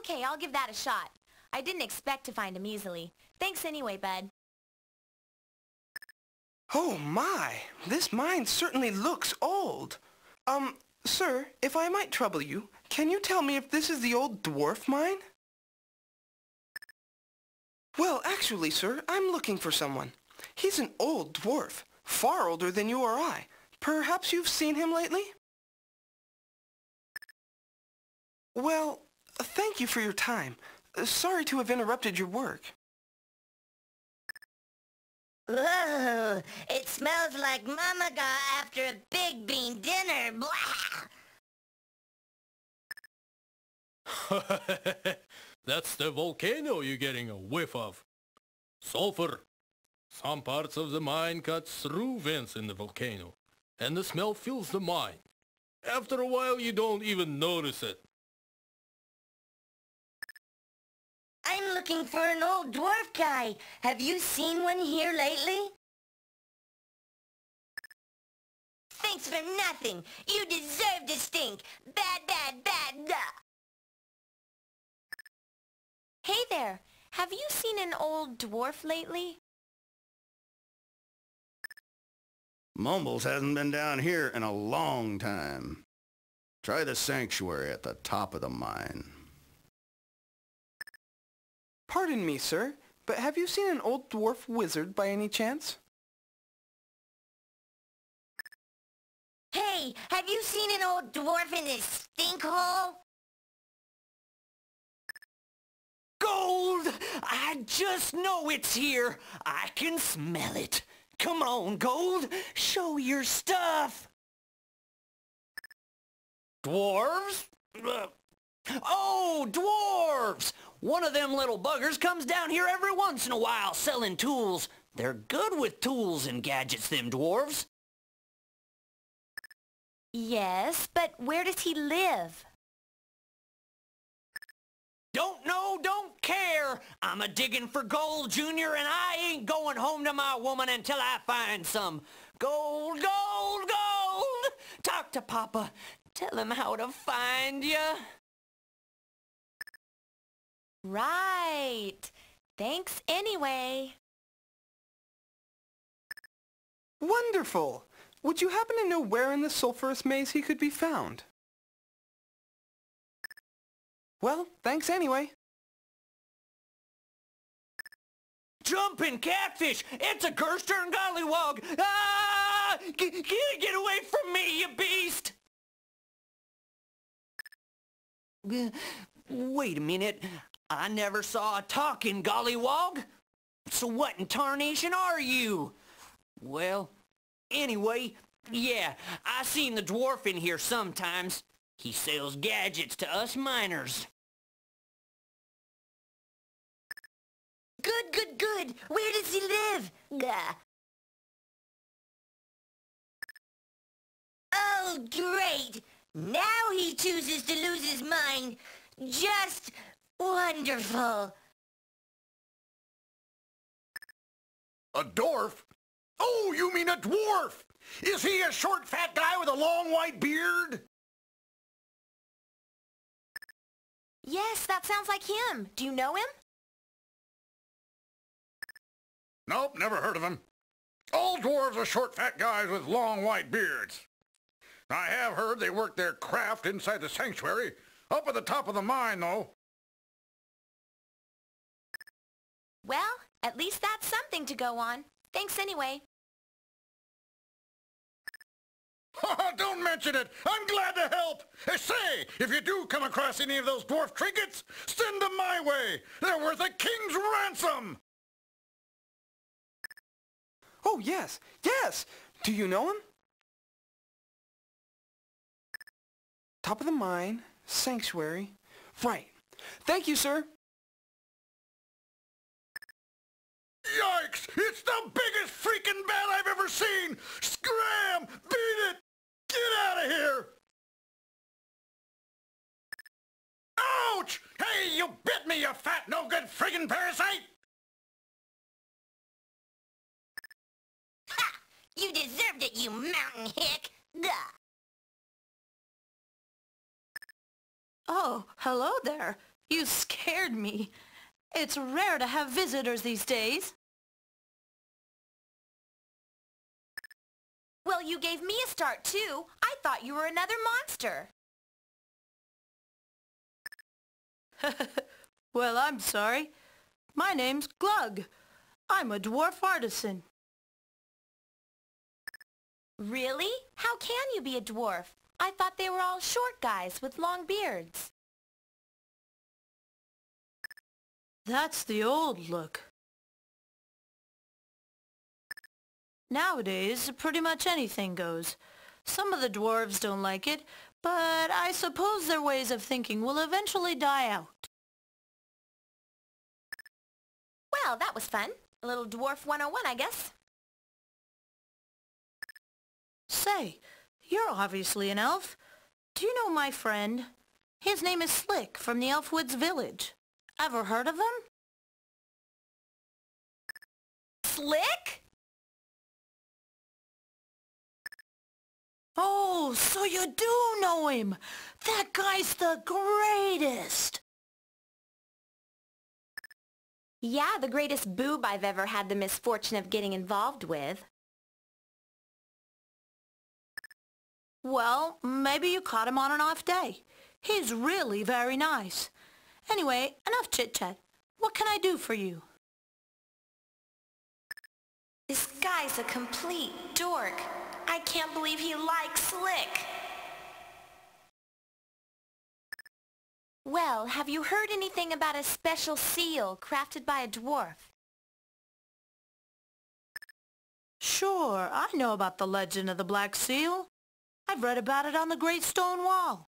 Okay, I'll give that a shot. I didn't expect to find him easily. Thanks anyway, bud. Oh my! This mine certainly looks old! Sir, if I might trouble you, can you tell me if this is the old dwarf mine? Well, actually, sir, I'm looking for someone. He's an old dwarf, far older than you or I. Perhaps you've seen him lately? Well, thank you for your time. Sorry to have interrupted your work. Whoa, it smells like Mama Gah after a big bean dinner. Blah! That's the volcano you're getting a whiff of. Sulfur. Some parts of the mine cut through vents in the volcano, and the smell fills the mine. After a while, you don't even notice it. I'm looking for an old dwarf guy. Have you seen one here lately? Thanks for nothing. You deserve to stink. Bad, bad, bad. Duh. Hey there. Have you seen an old dwarf lately? Mumbles hasn't been down here in a long time. Try the sanctuary at the top of the mine. Pardon me, sir, but have you seen an old dwarf wizard by any chance? Hey, have you seen an old dwarf in his stink hole? Gold! I just know it's here! I can smell it! Come on, Gold! Show your stuff! Dwarves? Oh, dwarves! One of them little buggers comes down here every once in a while selling tools. They're good with tools and gadgets, them dwarves. Yes, but where does he live? Don't know, don't care. I'm a-digging for gold, Junior, and I ain't going home to my woman until I find some. Gold, gold, gold! Talk to Papa. Tell him how to find ya. Right. Thanks anyway. Wonderful. Would you happen to know where in the sulfurous maze he could be found? Well, thanks anyway. Jumping catfish! It's a Gerstern gollywog! Ah! Get away from me, you beast! Wait a minute. I never saw a talking gollywog. So what in tarnation are you? Well, anyway, yeah, I seen the dwarf in here sometimes. He sells gadgets to us miners. Good, good, good. Where does he live? Gah. Oh, great. Now he chooses to lose his mind. Just wonderful. A dwarf? Oh, you mean a dwarf? Is he a short, fat guy with a long, white beard? Yes, that sounds like him. Do you know him? Nope, never heard of him. All dwarves are short, fat guys with long, white beards. I have heard they work their craft inside the sanctuary, up at the top of the mine, though. Well, at least that's something to go on. Thanks anyway. Don't mention it! I'm glad to help! Say, if you do come across any of those dwarf trinkets, send them my way! They're worth a king's ransom! Oh, yes! Yes! Do you know him? Top of the mine, sanctuary... Right. Thank you, sir! Yikes! It's the biggest freaking bat I've ever seen! Scram! Beat it! Get out of here! Ouch! Hey, you bit me, you fat no-good friggin' parasite! Ha! You deserved it, you mountain hick! Duh. Oh, hello there. You scared me. It's rare to have visitors these days. Well, you gave me a start, too. I thought you were another monster. Well, I'm sorry. My name's Glug. I'm a dwarf artisan. Really? How can you be a dwarf? I thought they were all short guys with long beards. That's the old look. Nowadays, pretty much anything goes. Some of the dwarves don't like it, but I suppose their ways of thinking will eventually die out. Well, that was fun. A little Dwarf 101, I guess. Say, you're obviously an elf. Do you know my friend? His name is Slick from the Elfwoods village. Ever heard of him? Slick? Oh, so you do know him! That guy's the greatest! Yeah, the greatest boob I've ever had the misfortune of getting involved with. Well, maybe you caught him on an off day. He's really very nice. Anyway, enough chit-chat. What can I do for you? This guy's a complete dork. I can't believe he likes Slick. Well, have you heard anything about a special seal crafted by a dwarf? Sure, I know about the legend of the Black Seal. I've read about it on the Great Stone Wall.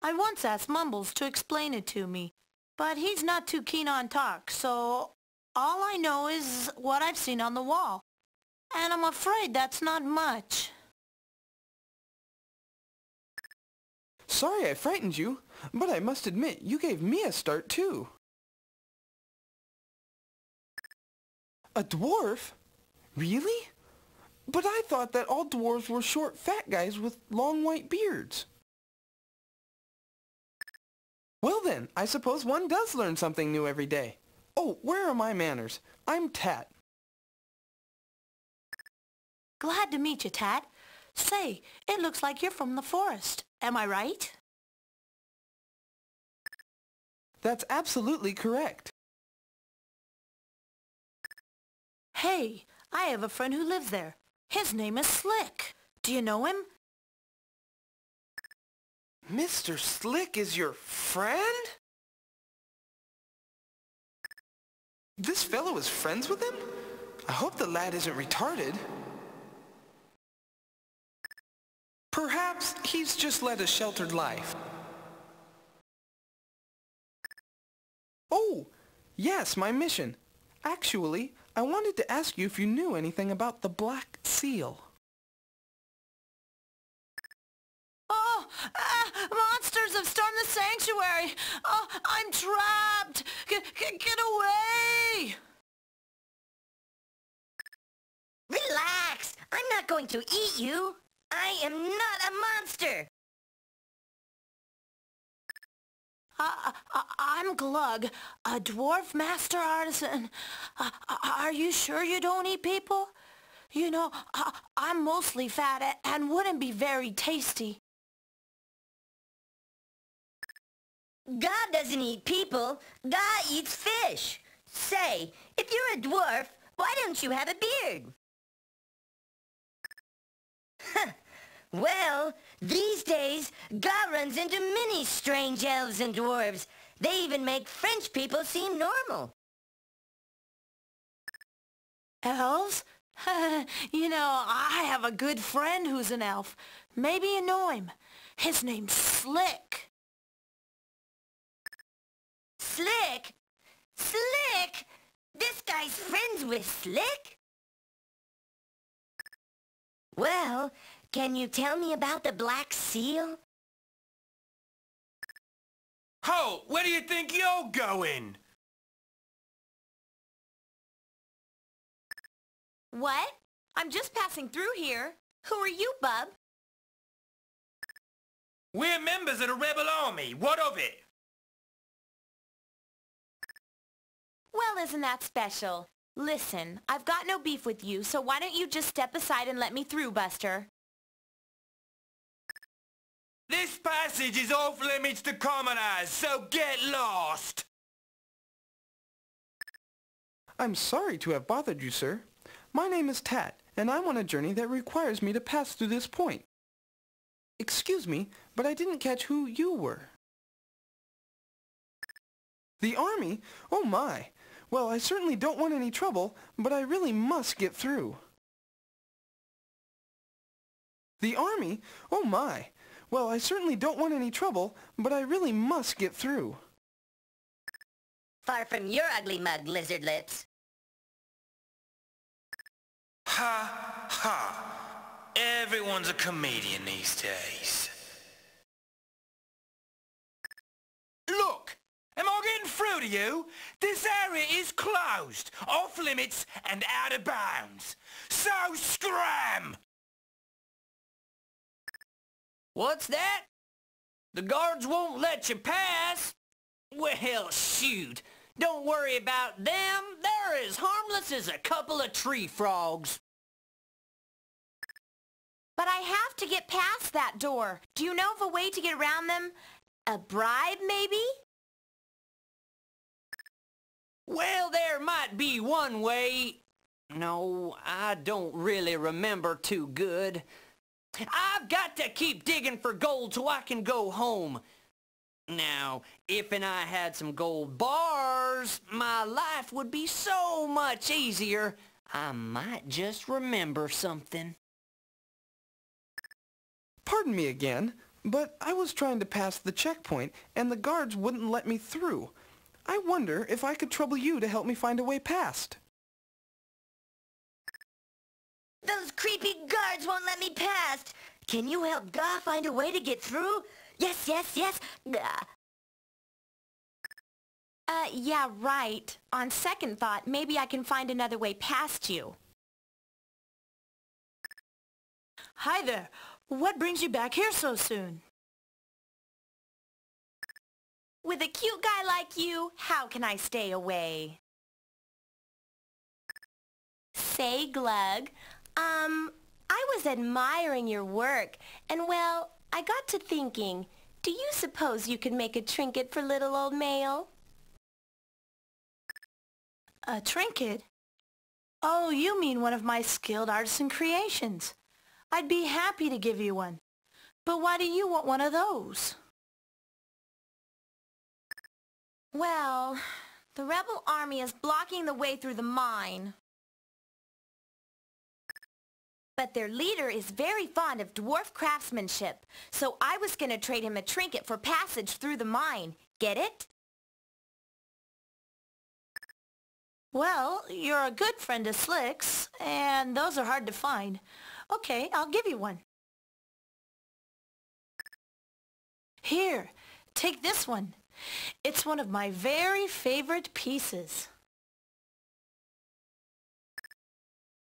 I once asked Mumbles to explain it to me, but he's not too keen on talk, so all I know is what I've seen on the wall. And I'm afraid that's not much. Sorry I frightened you, but I must admit you gave me a start too. A dwarf? Really? But I thought that all dwarves were short, fat guys with long white beards. Well then, I suppose one does learn something new every day. Oh, where are my manners? I'm Tat. Glad to meet you, Tat. Say, it looks like you're from the forest. Am I right? That's absolutely correct. Hey, I have a friend who lives there. His name is Slick. Do you know him? Mr. Slick is your friend? This fellow is friends with him? I hope the lad isn't retarded. Perhaps he's just led a sheltered life. Oh, yes, my mission. Actually, I wanted to ask you if you knew anything about the Black Seal. Oh, monsters have stormed the sanctuary! Oh, I'm trapped! Get away! Relax! I'm not going to eat you! I am not a monster! I'm Glug, a dwarf master artisan. Are you sure you don't eat people? You know, I'm mostly fat and wouldn't be very tasty. God doesn't eat people. God eats fish. Say, if you're a dwarf, why don't you have a beard? Huh. Well, these days, God runs into many strange elves and dwarves. They even make French people seem normal. Elves? You know, I have a good friend who's an elf. Maybe you know him. His name's Slick. Slick? Slick? This guy's friends with Slick? Well... can you tell me about the Black Seal? Ho! Where do you think you're going? What? I'm just passing through here. Who are you, bub? We're members of the Rebel Army. What of it? Well, isn't that special? Listen, I've got no beef with you, so why don't you just step aside and let me through, Buster? This passage is off-limits to commoners, so get lost! I'm sorry to have bothered you, sir. My name is Tat, and I'm on a journey that requires me to pass through this point. Excuse me, but I didn't catch who you were. The army? Oh my! Well, I certainly don't want any trouble, but I really must get through. The army? Oh my! Well, I certainly don't want any trouble, but I really must get through. Far from your ugly mug, lizardlets. Ha! Ha! Everyone's a comedian these days. Look! Am I getting through to you? This area is closed, off-limits and out of bounds. So scram! What's that? The guards won't let you pass? Well, shoot. Don't worry about them. They're as harmless as a couple of tree frogs. But I have to get past that door. Do you know of a way to get around them? A bribe, maybe? Well, there might be one way. No, I don't really remember too good. I've got to keep digging for gold so I can go home. Now, if and I had some gold bars, my life would be so much easier. I might just remember something. Pardon me again, but I was trying to pass the checkpoint, and the guards wouldn't let me through. I wonder if I could trouble you to help me find a way past. Those creepy guards won't let me past! Can you help Gah find a way to get through? Yes, yes, yes, Gah! Yeah, right. On second thought, maybe I can find another way past you. Hi there. What brings you back here so soon? With a cute guy like you, how can I stay away? Say, Glug, I was admiring your work, and well, I got to thinking, do you suppose you could make a trinket for little old Mail? A trinket? Oh, you mean one of my skilled artisan creations. I'd be happy to give you one. But why do you want one of those? Well, the Rebel Army is blocking the way through the mine. But their leader is very fond of dwarf craftsmanship, so I was gonna trade him a trinket for passage through the mine. Get it? Well, you're a good friend of Slick's, and those are hard to find. Okay, I'll give you one. Here, take this one. It's one of my very favorite pieces.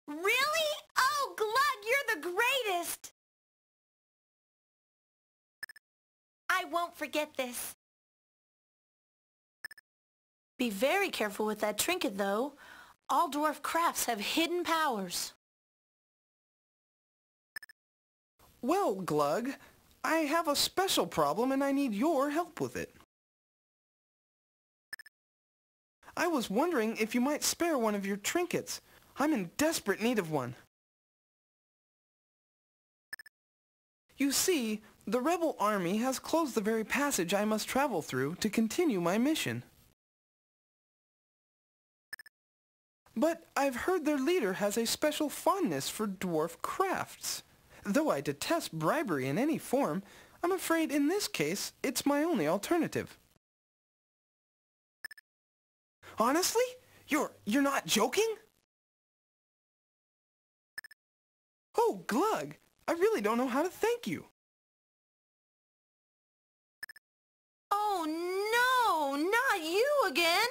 Really? Oh, Glug, you're the greatest! I won't forget this. Be very careful with that trinket, though. All dwarf crafts have hidden powers. Well, Glug, I have a special problem and I need your help with it. I was wondering if you might spare one of your trinkets. I'm in desperate need of one. You see, the Rebel Army has closed the very passage I must travel through to continue my mission. But I've heard their leader has a special fondness for dwarf crafts. Though I detest bribery in any form, I'm afraid in this case it's my only alternative. Honestly? You're not joking? Oh, Glug, I really don't know how to thank you. Oh, no, not you again.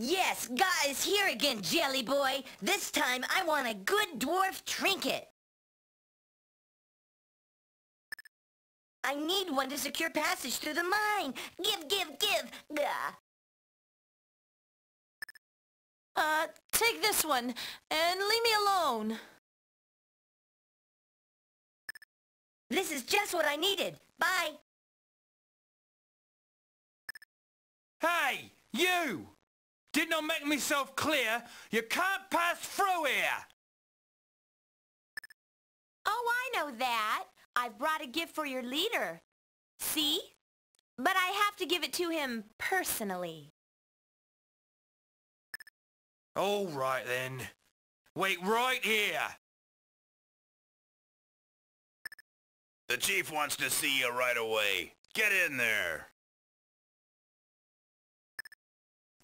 Yes, Gah is here again, Jelly Boy. This time I want a good dwarf trinket. I need one to secure passage through the mine. Give. Gah. Take this one, and leave me alone. This is just what I needed. Bye. Hey, you! Didn't I make myself clear? You can't pass through here! Oh, I know that. I brought a gift for your leader. See? But I have to give it to him personally. All right, then. Wait right here. The chief wants to see you right away. Get in there.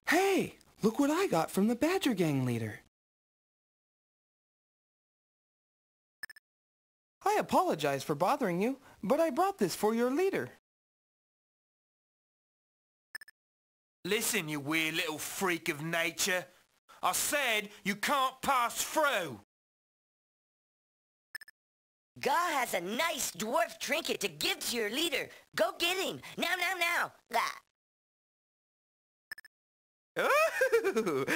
Hey, look what I got from the Badger Gang leader. I apologize for bothering you, but I brought this for your leader. Listen, you weird little freak of nature. I said you can't pass through! Gah has a nice dwarf trinket to give to your leader. Go get him! Now! Gah! Ooh!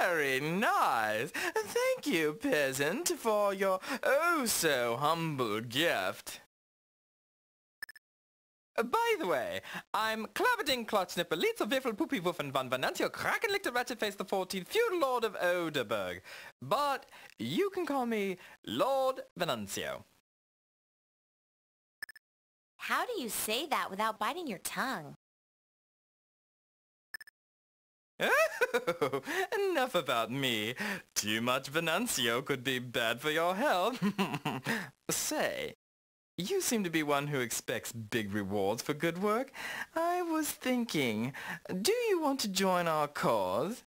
Very nice! Thank you, peasant, for your oh-so-humble gift. By the way, I'm Clabbeting Klotznippel, Leeds of Wiffle, Poopy Woof and Van Venantio, Krakenlichter, Ratchetface the 14th, feudal lord of Oderberg. But you can call me Lord Venantio. How do you say that without biting your tongue? Oh, enough about me. Too much Venantio could be bad for your health. Say. You seem to be one who expects big rewards for good work. I was thinking, do you want to join our cause?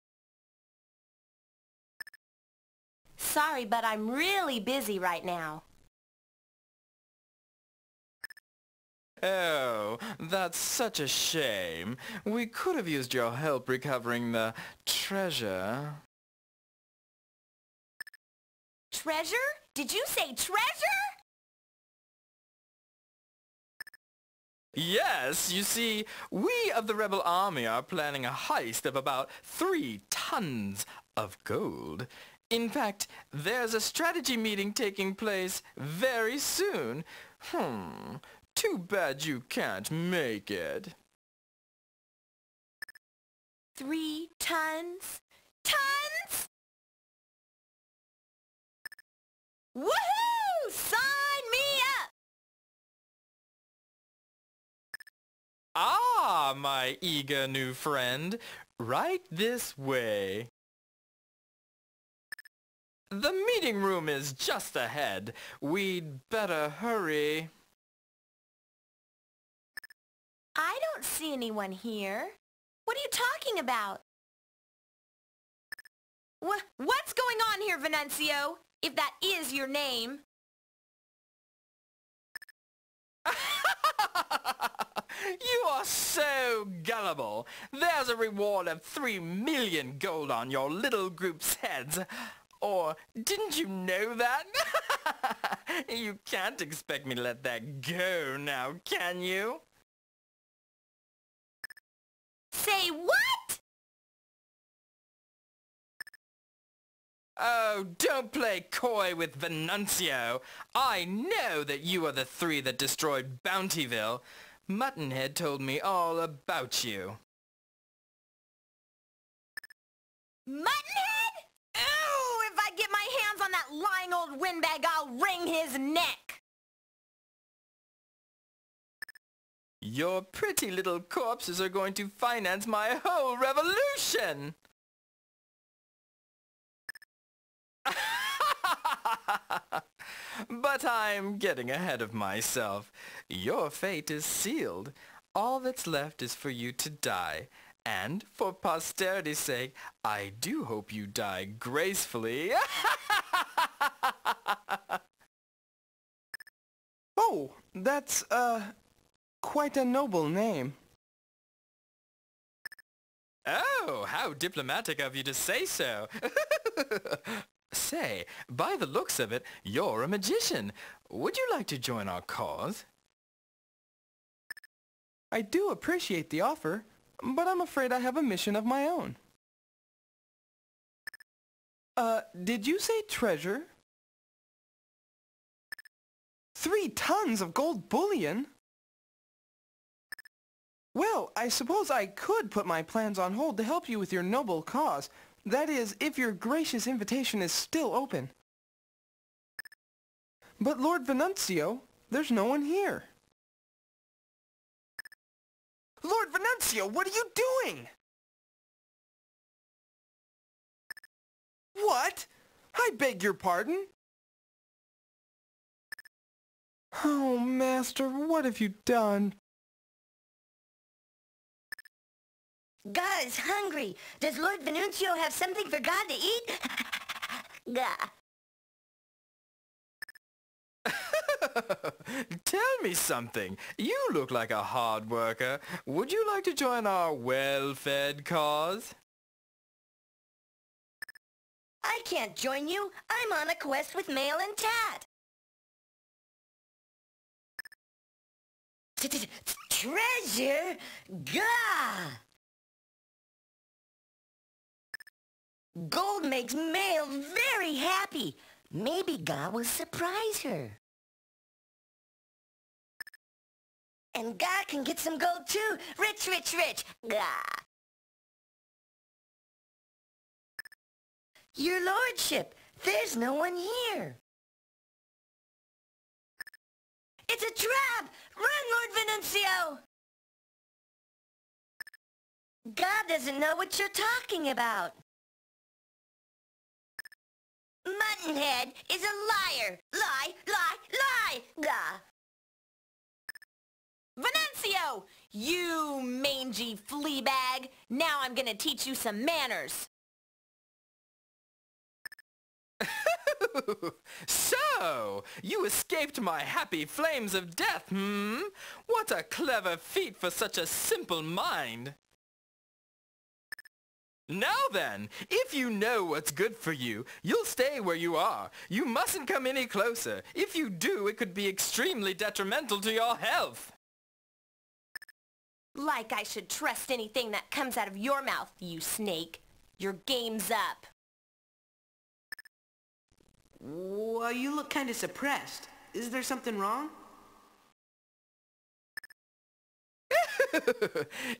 Sorry, but I'm really busy right now. Oh, that's such a shame. We could have used your help recovering the treasure. Treasure? Did you say treasure? Yes, you see, we of the Rebel Army are planning a heist of about 3 tons of gold. In fact, there's a strategy meeting taking place very soon. Too bad you can't make it. 3 tons? Tons? Woohoo! Son! Ah, my eager new friend, right this way. The meeting room is just ahead. We'd better hurry. I don't see anyone here. What are you talking about? What's going on here, Venantio? If that is your name. You are so gullible. There's a reward of 3 million gold on your little group's heads. Or didn't you know that? You can't expect me to let that go now, can you? Say what? Oh, don't play coy with Venantio. I know that you are the three that destroyed Bountyville. Muttonhead told me all about you. Muttonhead? Ew! If I get my hands on that lying old windbag, I'll wring his neck! Your pretty little corpses are going to finance my whole revolution! But I'm getting ahead of myself. Your fate is sealed. All that's left is for you to die. And, for posterity's sake, I do hope you die gracefully. Oh, that's, quite a noble name. Oh, how diplomatic of you to say so. Say, by the looks of it, you're a magician. Would you like to join our cause? I do appreciate the offer, but I'm afraid I have a mission of my own. Did you say treasure? 3 tons of gold bullion? Well, I suppose I could put my plans on hold to help you with your noble cause. That is, if your gracious invitation is still open. But Lord Venantio, there's no one here. Lord Venantio, what are you doing? What? I beg your pardon? Oh, Master, what have you done? Gah is hungry. Does Lord Venantio have something for Gah to eat? Gah. Tell me something. You look like a hard worker. Would you like to join our well-fed cause? I can't join you. I'm on a quest with Mail and Tat. Treasure? Gah! Gold makes Mail very happy. Maybe Gah will surprise her. And Gah can get some gold too. Rich, rich, rich. Gah! Your Lordship, there's no one here. It's a trap! Run, Lord Venantio! Gah doesn't know what you're talking about. Muttonhead is a liar! Lie, lie, lie! Gah! Venantio! You mangy flea bag! Now I'm gonna teach you some manners! So, you escaped my happy flames of death, hmm? What a clever feat for such a simple mind! Now then, if you know what's good for you, you'll stay where you are. You mustn't come any closer. If you do, it could be extremely detrimental to your health. Like I should trust anything that comes out of your mouth, you snake. Your game's up. Well, you look kind of suppressed. Is there something wrong?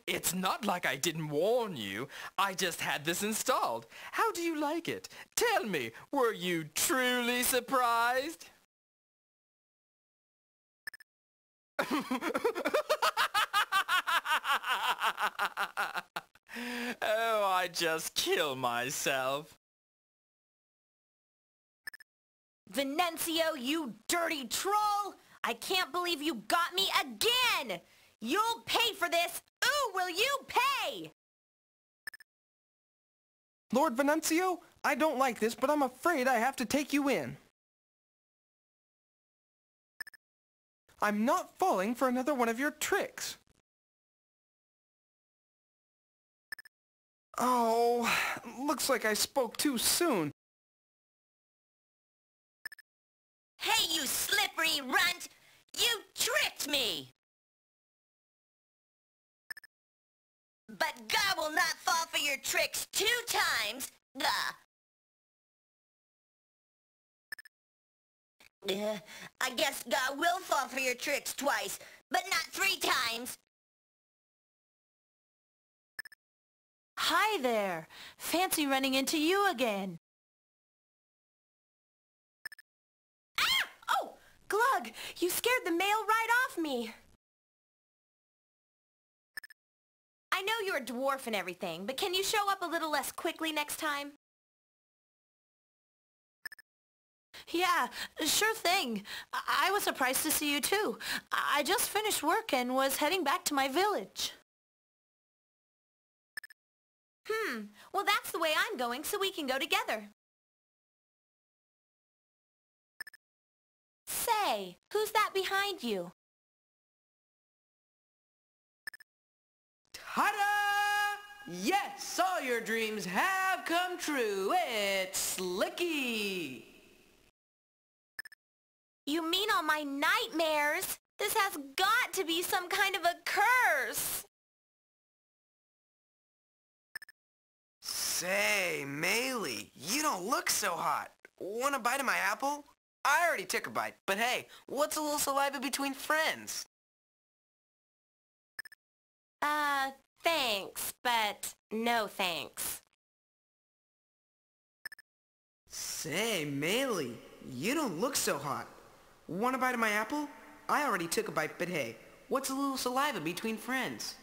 It's not like I didn't warn you. I just had this installed. How do you like it? Tell me, were you truly surprised? Oh, I just kill myself. Venantio, you dirty troll! I can't believe you got me again! You'll pay for this! Ooh, will you pay! Lord Venantio, I don't like this, but I'm afraid I have to take you in. I'm not falling for another one of your tricks. Oh, looks like I spoke too soon. Hey, you slippery runt! You tricked me! But Gah will not fall for your tricks 2 times! Gah! I guess Gah will fall for your tricks twice, but not 3 times! Hi there! Fancy running into you again! Glug, you scared the Mail right off me. I know you're a dwarf and everything, but can you show up a little less quickly next time? Yeah, sure thing. I was surprised to see you too. I just finished work and was heading back to my village. Well, that's the way I'm going, so we can go together. Say, who's that behind you? Ta-da! Yes, all your dreams have come true. It's Slicky. You mean all my nightmares? This has got to be some kind of a curse! Say, Maylee, you don't look so hot. Want a bite of my apple? I already took a bite, but hey, what's a little saliva between friends? Thanks, but no thanks. Say, Maylee, you don't look so hot. Want a bite of my apple? I already took a bite, but hey, what's a little saliva between friends?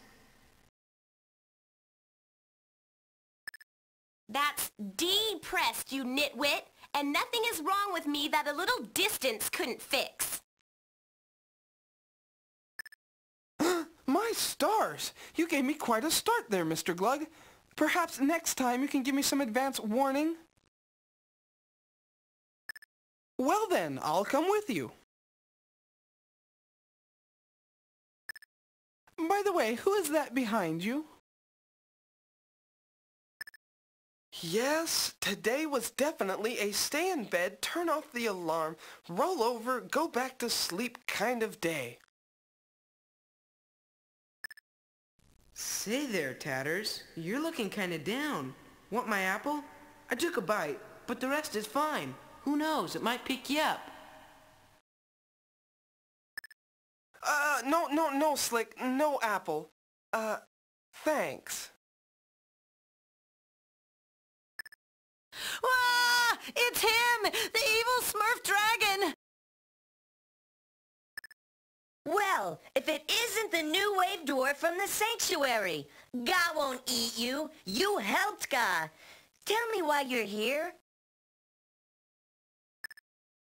That's depressed, you nitwit, and nothing is wrong with me that a little distance couldn't fix. My stars! You gave me quite a start there, Mr. Glug. Perhaps next time you can give me some advance warning? Well then, I'll come with you. By the way, who is that behind you? Yes, today was definitely a stay in bed, turn off the alarm, roll over, go back to sleep kind of day. Say there, Tatters. You're looking kinda down. Want my apple? I took a bite, but the rest is fine. Who knows, it might pick you up. No, Slick, no apple. Thanks. Ah! It's him! The evil Smurf Dragon! Well, if it isn't the new wave dwarf from the sanctuary! Gah won't eat you! You helped Gah! Tell me why you're here.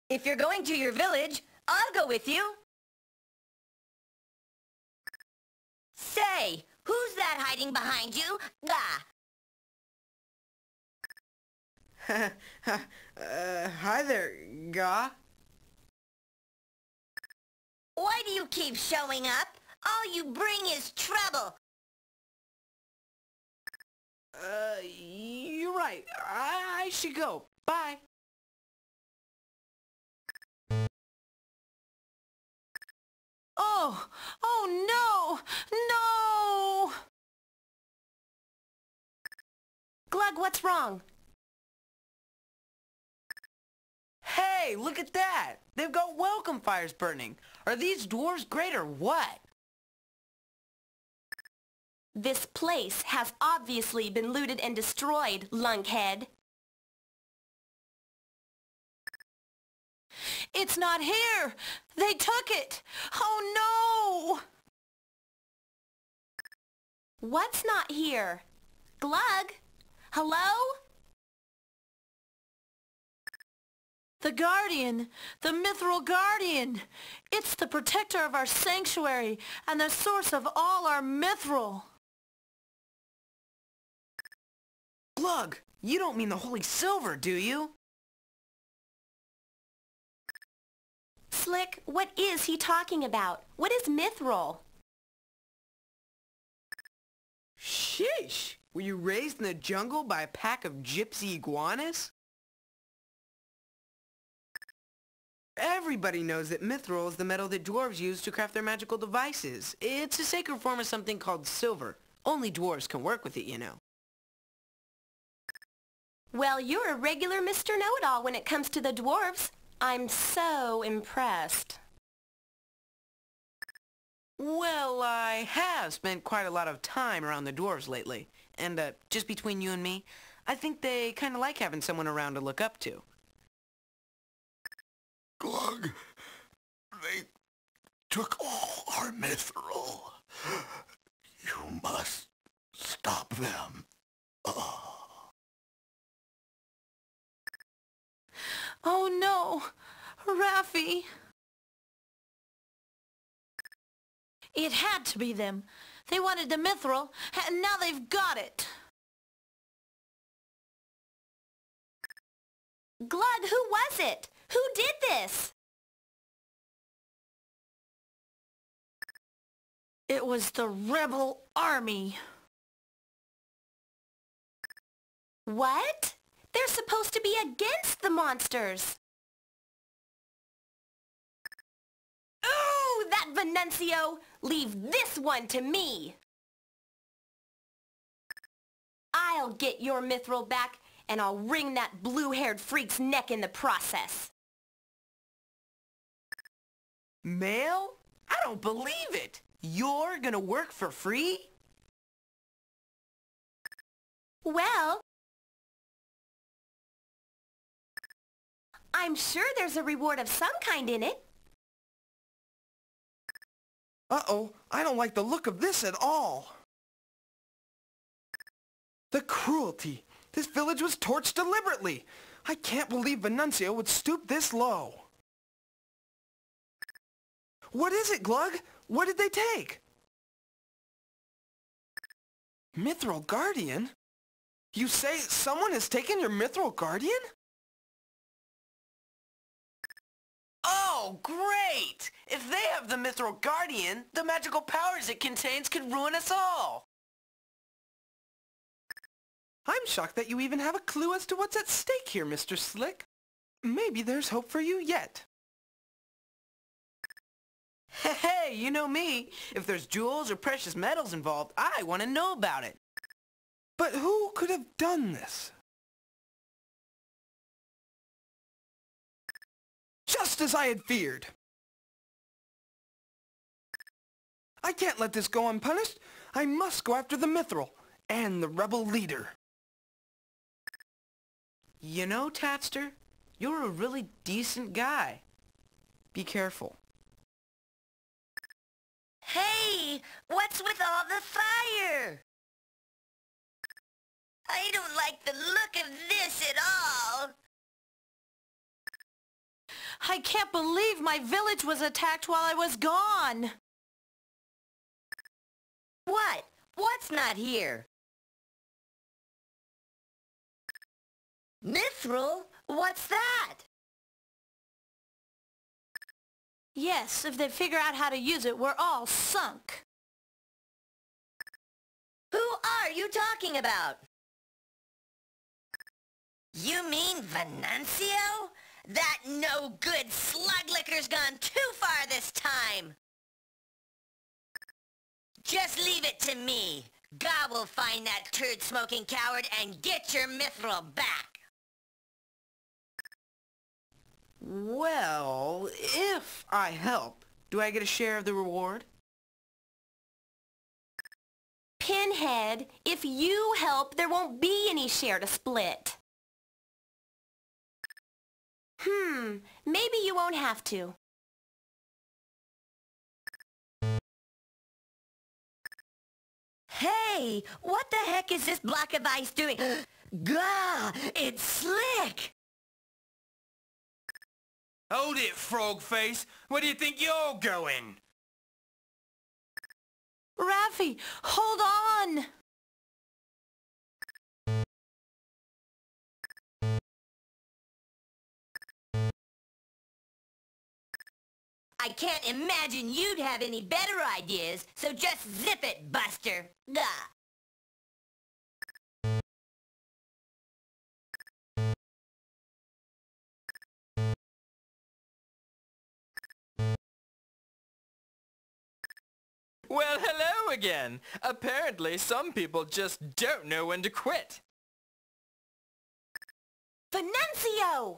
If you're going to your village, I'll go with you. Say, who's that hiding behind you? Gah! Hi there, Gah. Why do you keep showing up? All you bring is trouble. You're right. I should go. Bye. Oh, no! Glug, what's wrong? Hey, look at that! They've got welcome fires burning! Are these dwarves great or what? This place has obviously been looted and destroyed, lunkhead. It's not here! They took it! Oh no! What's not here? Glug? Hello? The Guardian! The Mithril Guardian! It's the protector of our sanctuary and the source of all our mithril! Glug! You don't mean the holy silver, do you? Slick, what is he talking about? What is mithril? Sheesh! Were you raised in the jungle by a pack of gypsy iguanas? Everybody knows that mithril is the metal that dwarves use to craft their magical devices. It's a sacred form of something called silver. Only dwarves can work with it, you know. Well, you're a regular Mr. Know-It-All when it comes to the dwarves. I'm so impressed. Well, I have spent quite a lot of time around the dwarves lately. And, just between you and me, I think they kinda like having someone around to look up to. Glug, they took all our mithril. You must stop them. Oh no, Raffi. It had to be them. They wanted the mithril, and now they've got it. Glug, who was it? Who did this? It was the Rebel Army. What? They're supposed to be against the monsters. Ooh! Screw that Venantio! Leave this one to me! I'll get your mithril back, and I'll wring that blue-haired freak's neck in the process. Mail? I don't believe it! You're gonna work for free? Well, I'm sure there's a reward of some kind in it. Uh-oh, I don't like the look of this at all. The cruelty! This village was torched deliberately! I can't believe Venantio would stoop this low. What is it, Glug? What did they take? Mithril Guardian? You say someone has taken your Mithril Guardian? Oh, great! If they have the Mithril Guardian, the magical powers it contains could ruin us all! I'm shocked that you even have a clue as to what's at stake here, Mr. Slick. Maybe there's hope for you yet. Hey, you know me. If there's jewels or precious metals involved, I want to know about it. But who could have done this? Just as I had feared! I can't let this go unpunished. I must go after the Mithril and the rebel leader. You know, Tatster, you're a really decent guy. Be careful. Hey! What's with all the fire? I don't like the look of this at all. I can't believe my village was attacked while I was gone. What? What's not here? Mithril? What's that? Yes, if they figure out how to use it, we're all sunk. Who are you talking about? You mean Venantio? That no-good slug-licker's gone too far this time! Just leave it to me! Gah will find that turd-smoking coward and get your mithril back! Well, if I help, do I get a share of the reward? Pinhead, if you help, there won't be any share to split. Maybe you won't have to. Hey, what the heck is this block of ice doing? Gah, it's Slick! Hold it, frogface. Where do you think you're going? Raffy, hold on! I can't imagine you'd have any better ideas, so just zip it, Buster! Gah! Well, hello again! Apparently, some people just don't know when to quit! Venantio!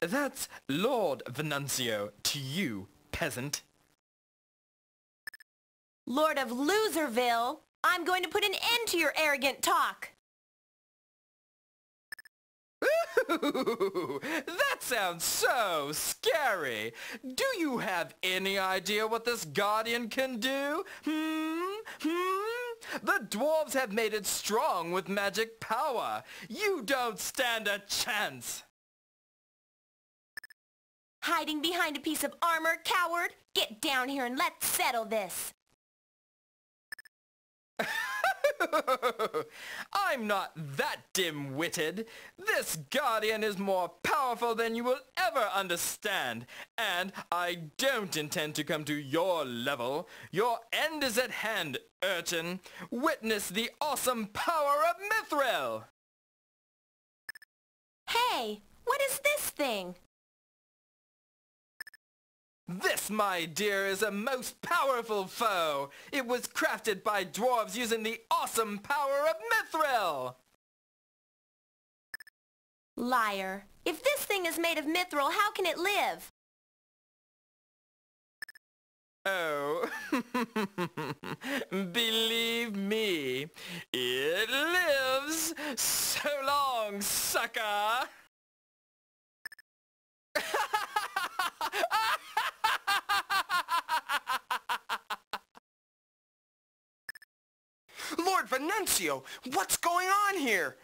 That's Lord Venantio to you, peasant. Lord of Loserville, I'm going to put an end to your arrogant talk. Ooh, that sounds so scary. Do you have any idea what this guardian can do? The dwarves have made it strong with magic power. You don't stand a chance. Hiding behind a piece of armor, coward! Get down here and let's settle this! I'm not that dim-witted! This guardian is more powerful than you will ever understand, and I don't intend to come to your level. Your end is at hand, urchin! Witness the awesome power of Mithril! Hey! What is this thing? This, my dear, is a most powerful foe. It was crafted by dwarves using the awesome power of mithril. Liar. If this thing is made of mithril, how can it live? Oh, believe me, it lives. So long, sucker! Lord Venantio, what's going on here?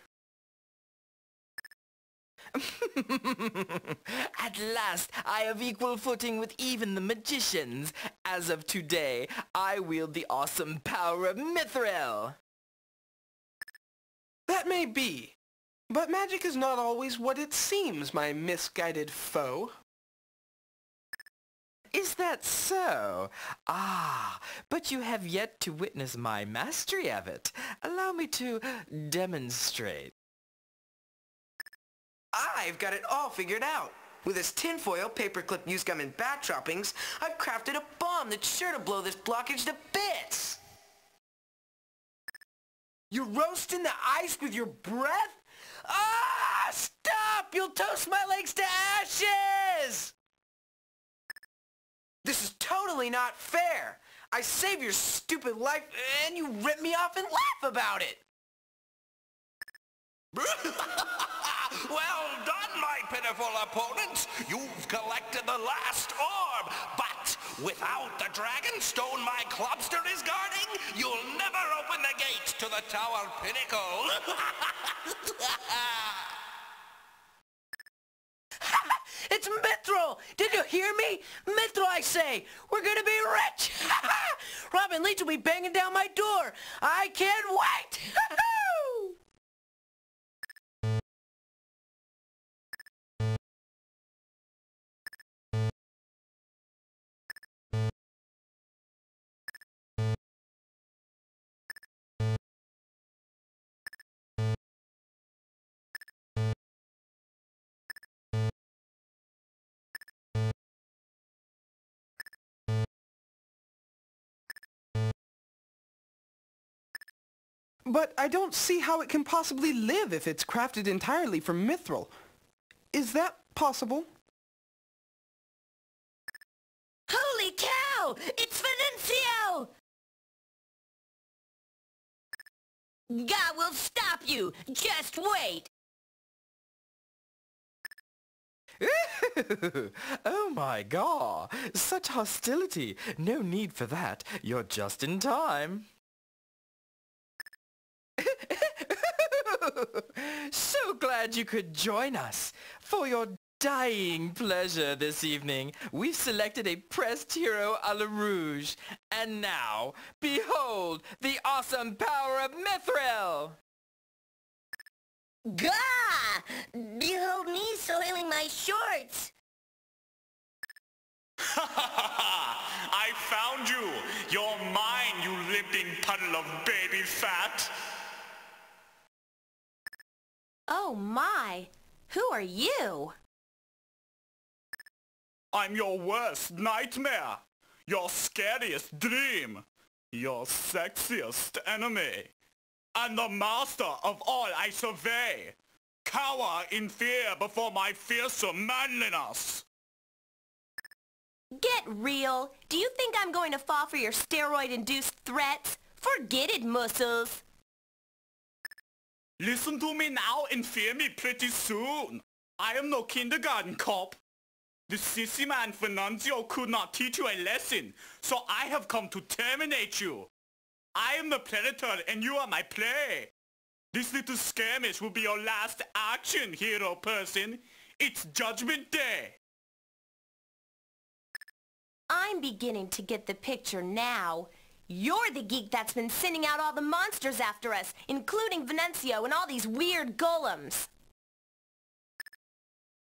At last, I have equal footing with even the magicians. As of today, I wield the awesome power of mithril. That may be, but magic is not always what it seems, my misguided foe. Is that so? Ah, but you have yet to witness my mastery of it. Allow me to demonstrate. I've got it all figured out. With this tinfoil, paperclip, used gum, and bat droppings, I've crafted a bomb that's sure to blow this blockage to bits! You're roasting the ice with your breath? Ah! Stop! You'll toast my legs to ashes! This is totally not fair! I save your stupid life, and you rip me off and laugh about it! Well done, my pitiful opponents! You've collected the last orb, but without the dragon stone my clubster is guarding, you'll never open the gate to the Tower Pinnacle! It's mithril! Did you hear me? Mithril, I say! We're gonna be rich! Robin Leach will be banging down my door! I can't wait! But I don't see how it can possibly live if it's crafted entirely from mithril. Is that possible? Holy cow! It's Venantio! Gah will stop you! Just wait! Oh my God! Such hostility! No need for that. You're just in time. So glad you could join us. For your dying pleasure this evening, we've selected a pressed hero a la rouge. And now, behold the awesome power of mithril! Gah! Behold me soiling my shorts! Ha ha ha ha! I found you! You're mine, you limping puddle of baby fat! Oh my! Who are you? I'm your worst nightmare! Your scariest dream! Your sexiest enemy! I'm the master of all I survey! Cower in fear before my fearsome manliness! Get real! Do you think I'm going to fall for your steroid-induced threats? Forget it, muscles! Listen to me now and fear me pretty soon. I am no kindergarten cop. The sissy man Venantio could not teach you a lesson, so I have come to terminate you. I am the predator and you are my prey. This little skirmish will be your last action, hero person. It's Judgment Day. I'm beginning to get the picture now. You're the geek that's been sending out all the monsters after us, including Venantio and all these weird golems.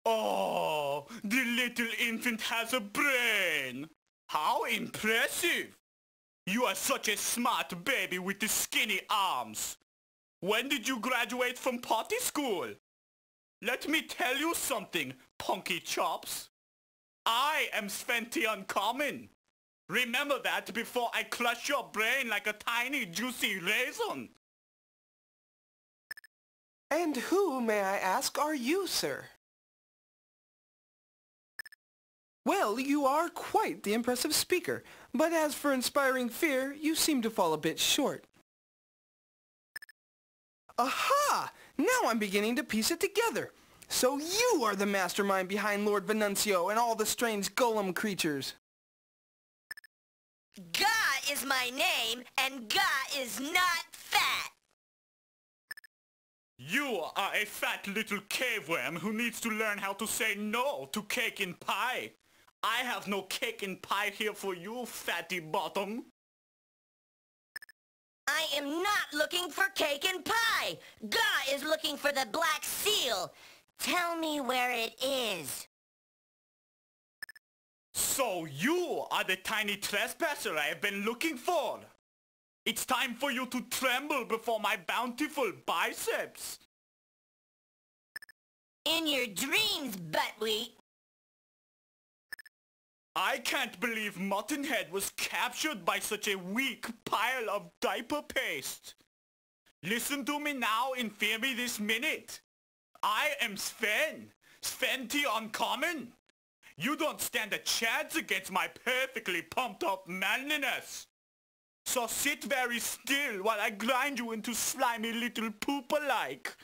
Oh, the little infant has a brain! How impressive! You are such a smart baby with the skinny arms. When did you graduate from potty school? Let me tell you something, punky chops. I am Sventi Uncommon. Remember that before I crush your brain like a tiny juicy raisin. And who, may I ask, are you, sir? Well, you are quite the impressive speaker, but as for inspiring fear, you seem to fall a bit short. Aha! Now I'm beginning to piece it together. So you are the mastermind behind Lord Venantio and all the strange golem creatures. Gah is my name, and Gah is not fat! You are a fat little caveworm who needs to learn how to say no to cake and pie. I have no cake and pie here for you, fatty bottom. I am not looking for cake and pie! Gah is looking for the Black Seal! Tell me where it is. So you are the tiny trespasser I have been looking for. It's time for you to tremble before my bountiful biceps. In your dreams, buttweet. I can't believe Muttonhead was captured by such a weak pile of diaper paste. Listen to me now and fear me this minute. I am Sven, Sventi Uncommon. You don't stand a chance against my perfectly pumped up manliness. So sit very still while I grind you into slimy little pooper-like.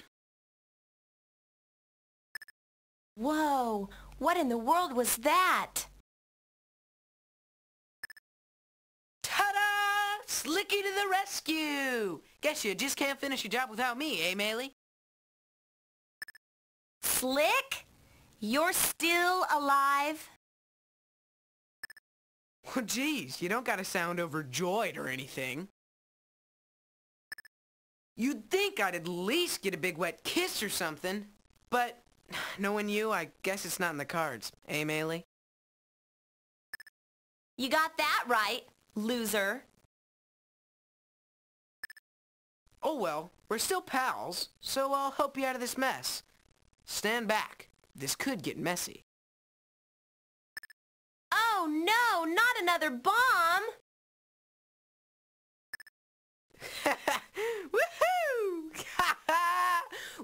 Whoa, what in the world was that? Ta-da! Slicky to the rescue! Guess you just can't finish your job without me, eh, Mail? Slick? You're still alive? Well, geez, you don't gotta sound overjoyed or anything. You'd think I'd at least get a big wet kiss or something, but knowing you, I guess it's not in the cards, eh, Mail? You got that right, loser. Oh well, we're still pals, so I'll help you out of this mess. Stand back. This could get messy. Oh no, not another bomb! Woohoo!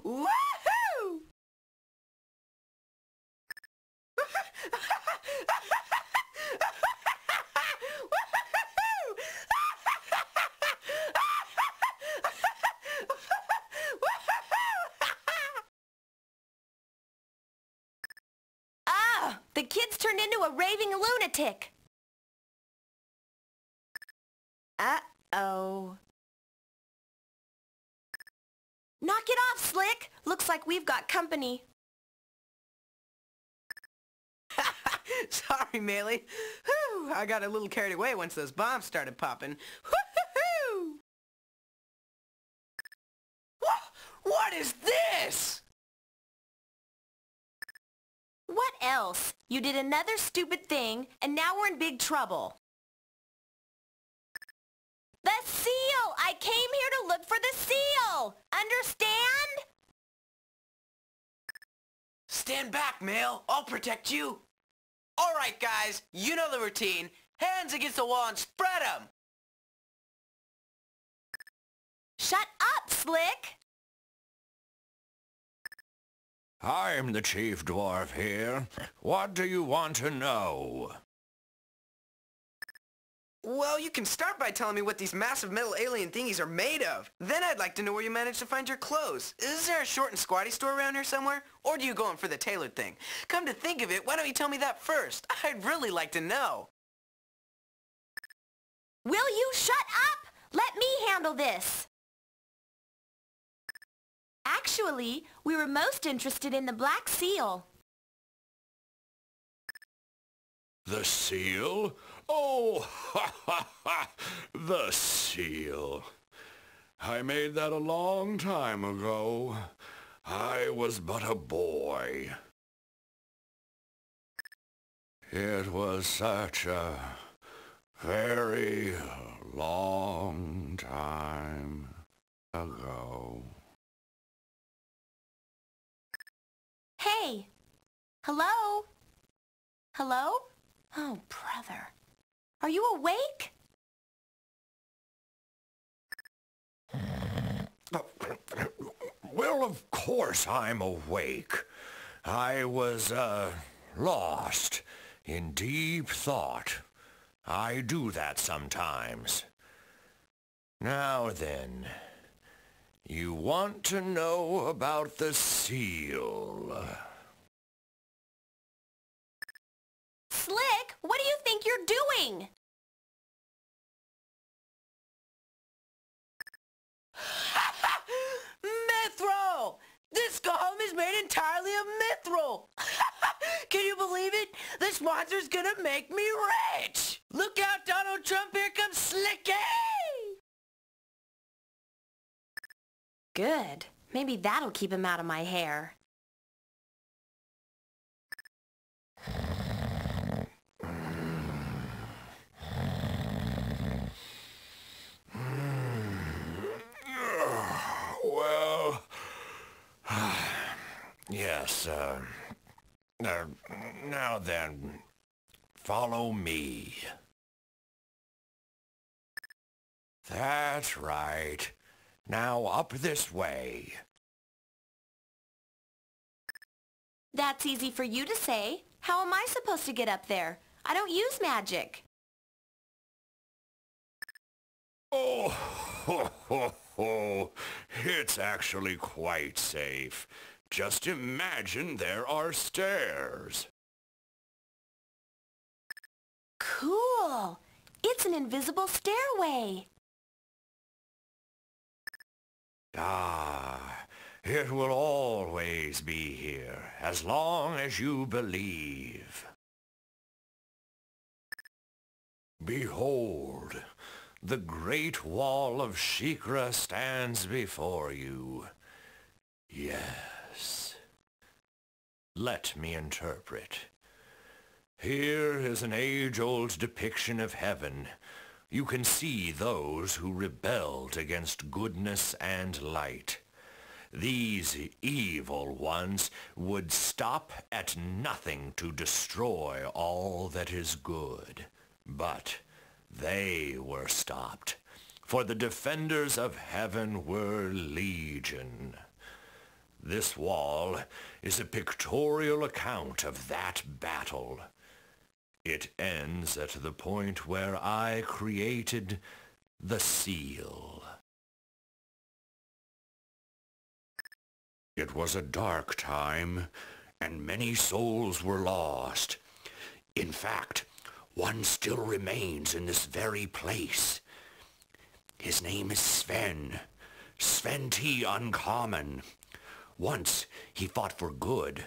Woohoo! The kid's turned into a raving lunatic! Uh-oh. Knock it off, Slick! Looks like we've got company. Sorry, Mail. Whew, I got a little carried away once those bombs started popping. Woo-hoo-hoo! What is this?! What else? You did another stupid thing, and now we're in big trouble. The seal! I came here to look for the seal! Understand? Stand back, Mail. I'll protect you. All right, guys. You know the routine. Hands against the wall and spread them! Shut up, Slick! I'm the chief dwarf here. What do you want to know? Well, you can start by telling me what these massive metal alien thingies are made of. Then I'd like to know where you managed to find your clothes. Is there a short and squatty store around here somewhere? Or do you go in for the tailored thing? Come to think of it, why don't you tell me that first? I'd really like to know. Will you shut up? Let me handle this. Actually, we were most interested in the Black Seal. The seal? Oh, ha ha ha! The seal. I made that a long time ago. I was but a boy. It was such a very long time ago. Hey! Hello? Hello? Oh, brother. Are you awake? Well, of course I'm awake. I was, lost in deep thought. I do that sometimes. Now then, you want to know about the seal? Slick, what do you think you're doing? Mithril! This golem is made entirely of mithril! Can you believe it? This monster's gonna make me rich! Look out, Donald Trump, here comes Slicky! Good. Maybe that'll keep him out of my hair. Well... yes, now then, follow me. That's right. Now up this way. That's easy for you to say. How am I supposed to get up there? I don't use magic. Oh, ho, ho, ho. It's actually quite safe. Just imagine there are stairs. Cool! It's an invisible stairway. Ah, it will always be here, as long as you believe. Behold, the great wall of Shikra stands before you. Yes. Let me interpret. Here is an age-old depiction of heaven. You can see those who rebelled against goodness and light. These evil ones would stop at nothing to destroy all that is good. But they were stopped, for the defenders of heaven were legion. This wall is a pictorial account of that battle. It ends at the point where I created the seal. It was a dark time, and many souls were lost. In fact, one still remains in this very place. His name is Sven. Sven T. Uncommon. Once he fought for good.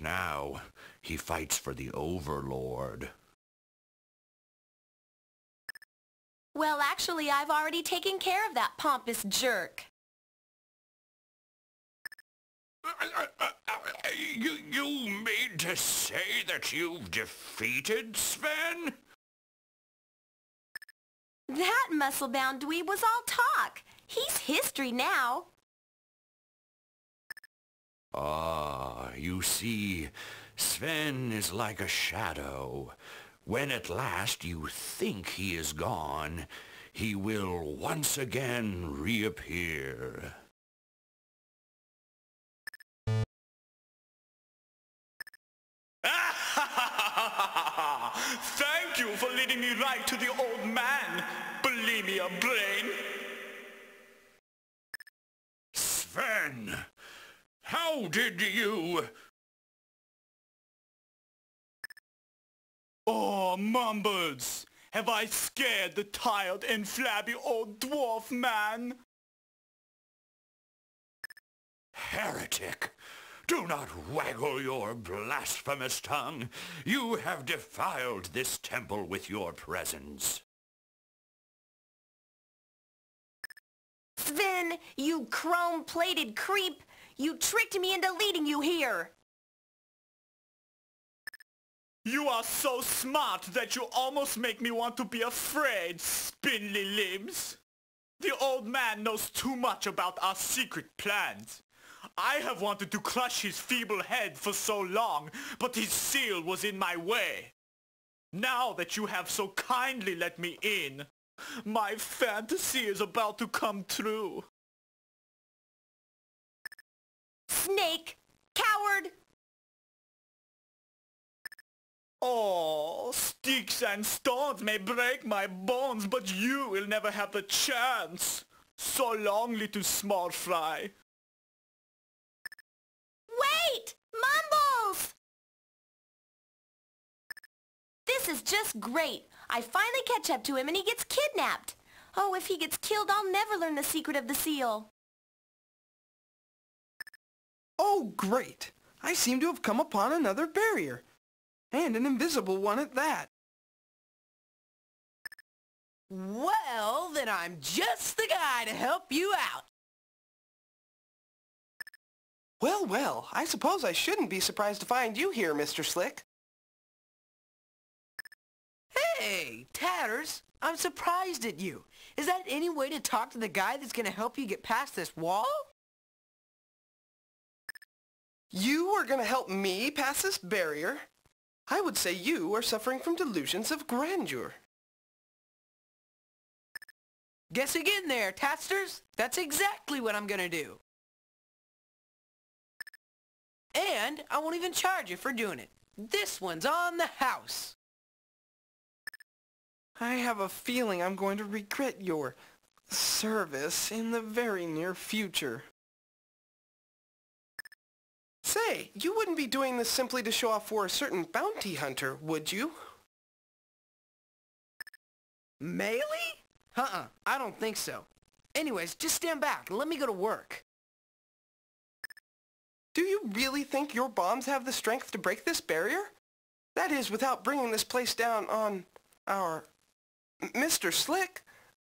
Now, he fights for the Overlord. Well, actually, I've already taken care of that pompous jerk. You mean to say that you've defeated Sven? That muscle-bound dweeb was all talk. He's history now. Ah, you see, Sven is like a shadow. When at last you think he is gone, he will once again reappear. Thank you for leading me right to the old man, believe me, a brain. Sven! How did you... Oh, Mumbles! Have I scared the tired and flabby old dwarf man? Heretic! Do not waggle your blasphemous tongue! You have defiled this temple with your presence. Sven, you chrome-plated creep! You tricked me into leading you here! You are so smart that you almost make me want to be afraid, spindly limbs! The old man knows too much about our secret plans. I have wanted to crush his feeble head for so long, but his seal was in my way. Now that you have so kindly let me in, my fantasy is about to come true. Snake! Coward! Oh, sticks and stones may break my bones, but you will never have the chance. So long, little small fry. Wait! Mumbles! This is just great. I finally catch up to him and he gets kidnapped. Oh, if he gets killed, I'll never learn the secret of the seal. Oh, great! I seem to have come upon another barrier. And an invisible one at that. Well, then I'm just the guy to help you out. Well, well, I suppose I shouldn't be surprised to find you here, Mr. Slick. Hey, Tatters, I'm surprised at you. Is that any way to talk to the guy that's going to help you get past this wall? You are going to help me pass this barrier? I would say you are suffering from delusions of grandeur. Guess again there, Tatsters. That's exactly what I'm gonna do. And I won't even charge you for doing it. This one's on the house. I have a feeling I'm going to regret your service in the very near future. Say, you wouldn't be doing this simply to show off for a certain bounty hunter, would you? Melee? Uh-uh, I don't think so. Anyways, just stand back and let me go to work. Do you really think your bombs have the strength to break this barrier? That is, without bringing this place down on our... Mr. Slick?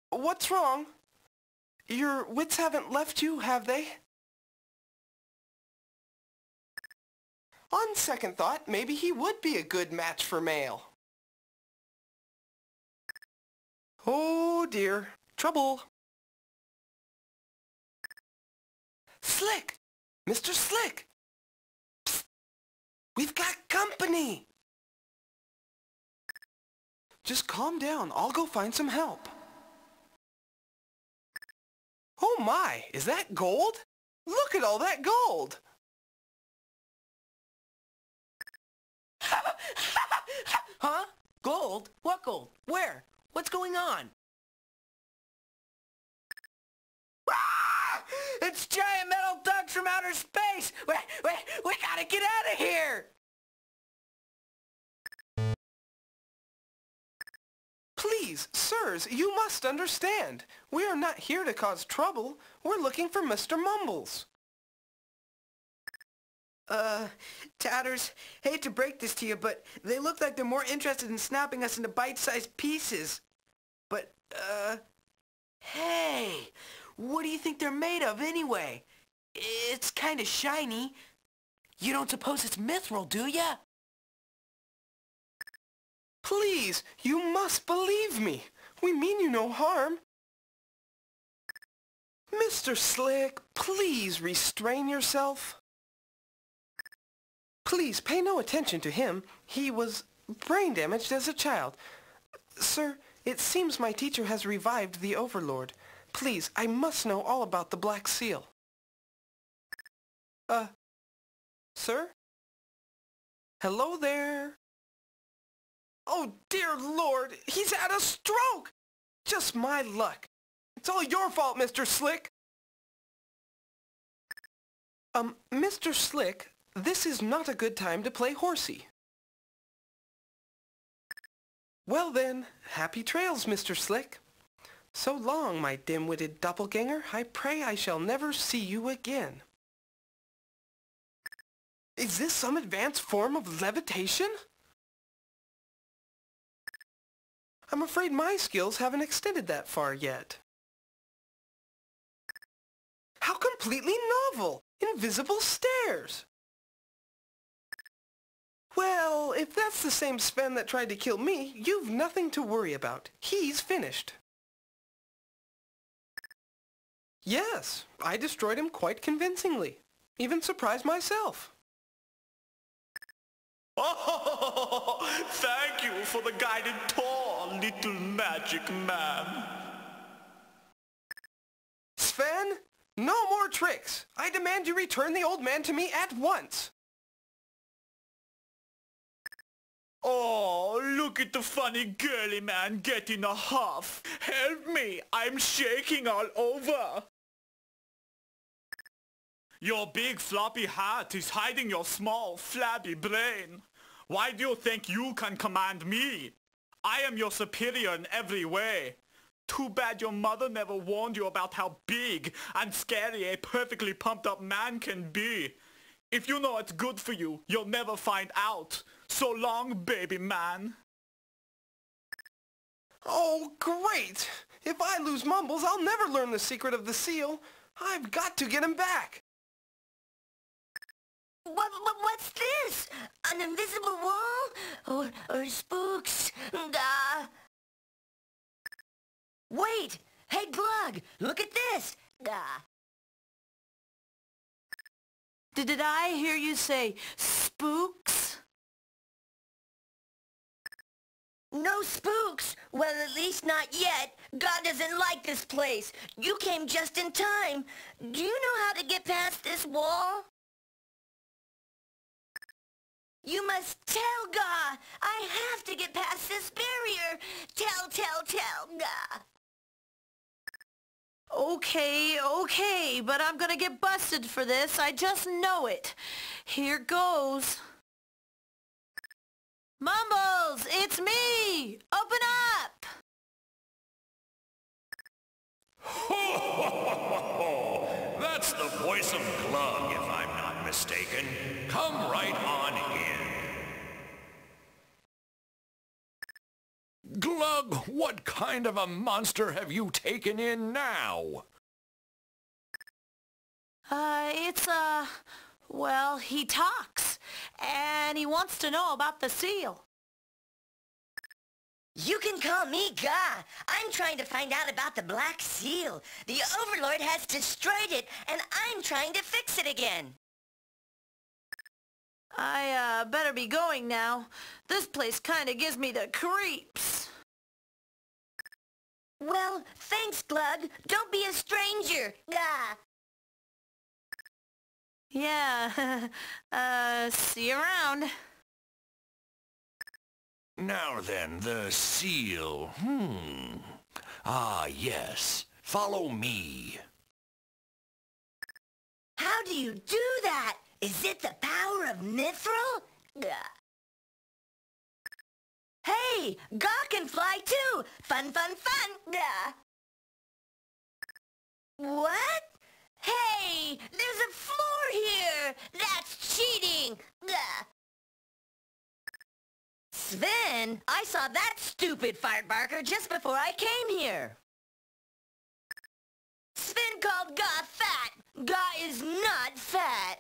What's wrong? Your wits haven't left you, have they? On second thought, maybe he would be a good match for Mail. Oh dear, trouble. Slick! Mr. Slick! Psst. We've got company! Just calm down, I'll go find some help. Oh my, is that gold? Look at all that gold! Huh? Gold? What gold? Where? What's going on? It's giant metal ducks from outer space! We gotta get out of here! Please, sirs, you must understand. We are not here to cause trouble. We're looking for Mr. Mumbles. Tatters, hate to break this to you, but they look like they're more interested in snapping us into bite-sized pieces. But, hey, what do you think they're made of anyway? It's kind of shiny. You don't suppose it's mithril, do ya? Please, you must believe me. We mean you no harm. Mr. Slick, please restrain yourself. Please pay no attention to him. He was brain damaged as a child. Sir, it seems my teacher has revived the Overlord. Please, I must know all about the Black Seal. Sir? Hello there? Oh dear Lord, he's had a stroke! Just my luck. It's all your fault, Mr. Slick. Mr. Slick? This is not a good time to play horsey. Well then, happy trails, Mr. Slick. So long, my dim-witted doppelganger. I pray I shall never see you again. Is this some advanced form of levitation? I'm afraid my skills haven't extended that far yet. How completely novel! Invisible stairs! Well, if that's the same Sven that tried to kill me, you've nothing to worry about. He's finished. Yes, I destroyed him quite convincingly. Even surprised myself. Oh, thank you for the guided tour, little magic man. Sven, no more tricks. I demand you return the old man to me at once. Oh, look at the funny girly man getting a huff. Help me, I'm shaking all over. Your big floppy hat is hiding your small flabby brain. Why do you think you can command me? I am your superior in every way. Too bad your mother never warned you about how big and scary a perfectly pumped up man can be. If you know what's good for you, you'll never find out. So long, baby man. Oh, great! If I lose Mumbles, I'll never learn the secret of the seal. I've got to get him back. What's this? An invisible wall? Or spooks? Gah! Wait! Hey, Glug! Look at this! Gah! Did I hear you say spooks? No spooks! Well, at least not yet. God doesn't like this place. You came just in time. Do you know how to get past this wall? You must tell Gah! I have to get past this barrier! Tell, Gah! Okay, but I'm gonna get busted for this. I just know it. Here goes. Mumbles! It's me! Open up! Ho, ho, ho, ho! That's the voice of Glug, if I'm not mistaken. Come right on in. Glug, what kind of a monster have you taken in now? Well, he talks, and he wants to know about the seal. You can call me Gah. I'm trying to find out about the Black Seal. The Overlord has destroyed it, and I'm trying to fix it again. I better be going now. This place kinda gives me the creeps. Well, thanks, Glug. Don't be a stranger. Gah! Yeah, see you around. Now then, the seal. Ah, yes. Follow me. How do you do that? Is it the power of Mithril? Gah. Hey, Gah can fly too! Fun! Gah. What? Hey, there's a floor here! That's cheating! Gah. Sven, I saw that stupid firebarker just before I came here. Sven called Gah fat. Gah is not fat.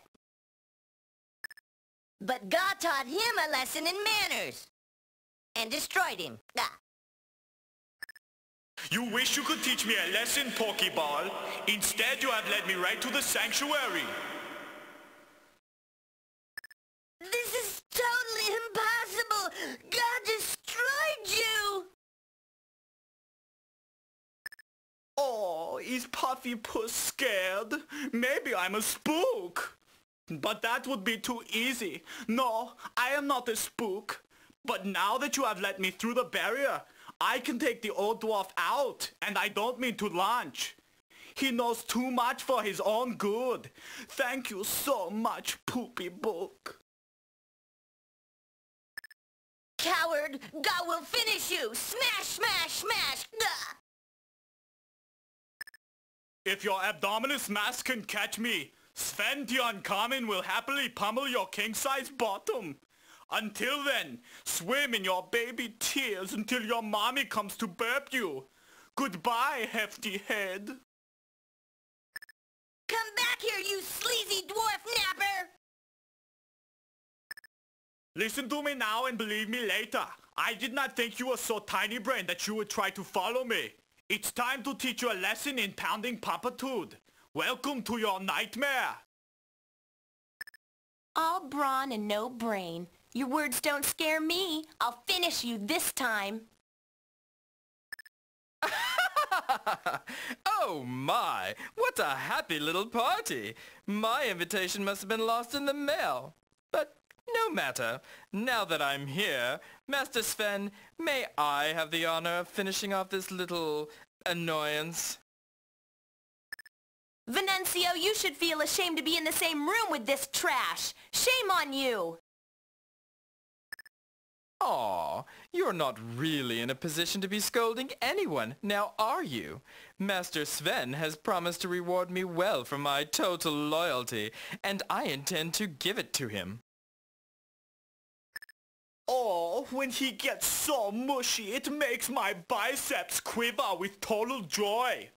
But Gah taught him a lesson in manners. And destroyed him. Gah. You wish you could teach me a lesson, Pokeball. Instead, you have led me right to the sanctuary. This is totally impossible! Gah destroyed you! Oh, is Puffy Puss scared? Maybe I'm a spook. But that would be too easy. No, I am not a spook. But now that you have let me through the barrier, I can take the old dwarf out, and I don't mean to lunch. He knows too much for his own good. Thank you so much, Poopy Book. Coward! Gah will finish you! Smash! Gah. If your abdominus mask can catch me, Sven the Uncommon will happily pummel your king-size bottom. Until then, swim in your baby tears until your mommy comes to burp you. Goodbye, hefty head. Come back here, you sleazy dwarf napper! Listen to me now and believe me later. I did not think you were so tiny-brained that you would try to follow me. It's time to teach you a lesson in pounding papitude. Welcome to your nightmare! All brawn and no brain. Your words don't scare me. I'll finish you this time. Oh my! What a happy little party! My invitation must have been lost in the mail. But no matter. Now that I'm here, Master Sven, may I have the honor of finishing off this little annoyance? Venantio, you should feel ashamed to be in the same room with this trash! Shame on you! Aw, you're not really in a position to be scolding anyone, now are you? Master Sven has promised to reward me well for my total loyalty, and I intend to give it to him. Oh, when he gets so mushy, it makes my biceps quiver with total joy.